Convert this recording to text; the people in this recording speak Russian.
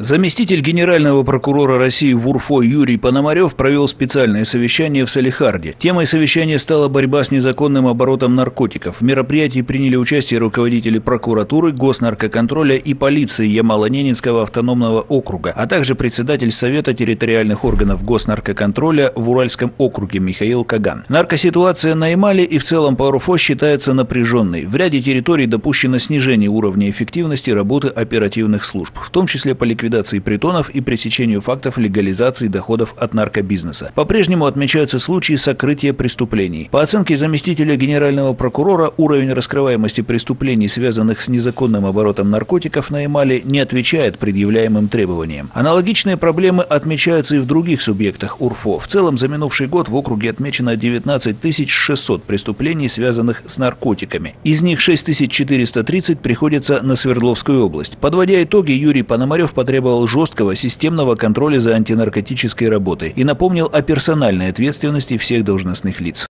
Заместитель генерального прокурора России в УРФО Юрий Пономарев провел специальное совещание в Салихарде. Темой совещания стала борьба с незаконным оборотом наркотиков. В мероприятии приняли участие руководители прокуратуры, госнаркоконтроля и полиции Ямало-Ненецкого автономного округа, а также председатель Совета территориальных органов госнаркоконтроля в Уральском округе Михаил Каган. Наркоситуация на Ямале и в целом по УРФО считается напряженной. В ряде территорий допущено снижение уровня эффективности работы оперативных служб, в том числе по ликвидации притонов и пресечению фактов легализации доходов от наркобизнеса. По-прежнему отмечаются случаи сокрытия преступлений. По оценке заместителя генерального прокурора, уровень раскрываемости преступлений, связанных с незаконным оборотом наркотиков на Ямале, не отвечает предъявляемым требованиям. Аналогичные проблемы отмечаются и в других субъектах УРФО. В целом за минувший год в округе отмечено 19 600 преступлений, связанных с наркотиками. Из них 6430 приходится на Свердловскую область. Подводя итоги, Юрий Пономарев потребовал жесткого системного контроля за антинаркотической работой и напомнил о персональной ответственности всех должностных лиц.